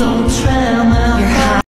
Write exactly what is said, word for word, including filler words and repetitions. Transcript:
don't tremble.